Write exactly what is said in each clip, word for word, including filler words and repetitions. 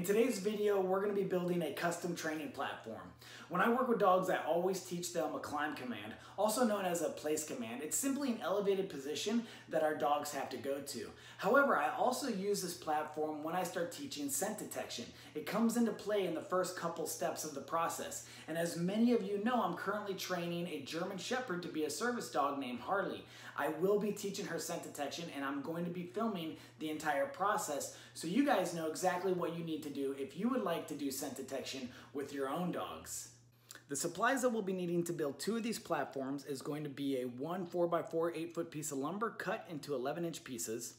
In today's video, we're going to be building a custom training platform. When I work with dogs, I always teach them a climb command, also known as a place command. It's simply an elevated position that our dogs have to go to. However, I also use this platform when I start teaching scent detection. It comes into play in the first couple steps of the process. And as many of you know, I'm currently training a German Shepherd to be a service dog named Harley. I will be teaching her scent detection, and I'm going to be filming the entire process so you guys know exactly what you need to do if you would like to do scent detection with your own dogs. The supplies that we'll be needing to build two of these platforms is going to be a one four by four eight foot piece of lumber cut into eleven inch pieces,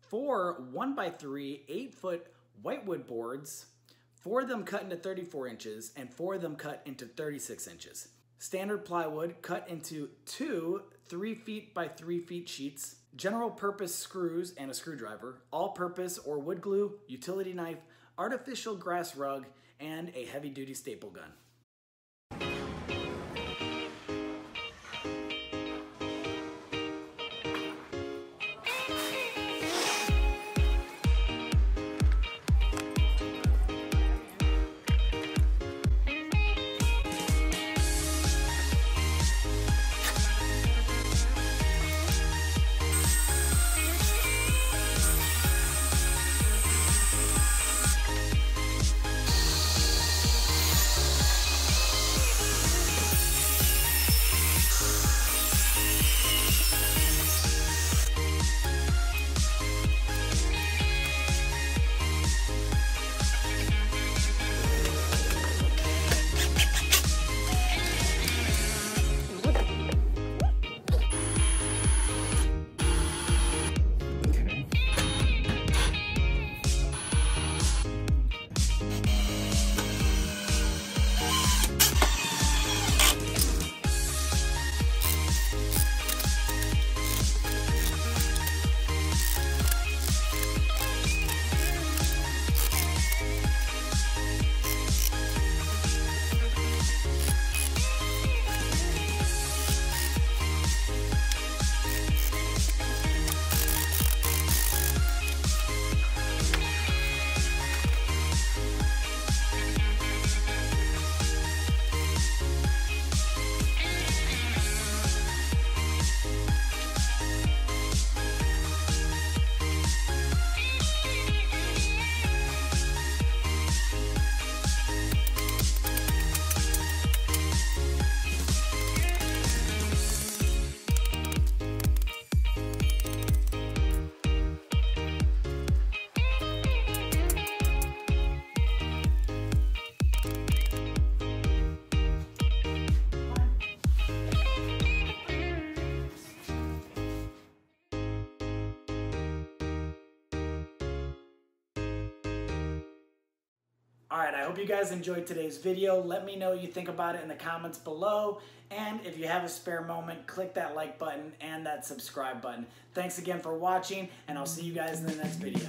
four one by three eight foot whitewood boards, four of them cut into thirty-four inches and four of them cut into thirty-six inches. Standard plywood cut into two three feet by three feet sheets, general purpose screws and a screwdriver, all purpose or wood glue, utility knife, artificial grass rug, and a heavy duty staple gun. All right, I hope you guys enjoyed today's video. Let me know what you think about it in the comments below. And if you have a spare moment, click that like button and that subscribe button. Thanks again for watching, and I'll see you guys in the next video.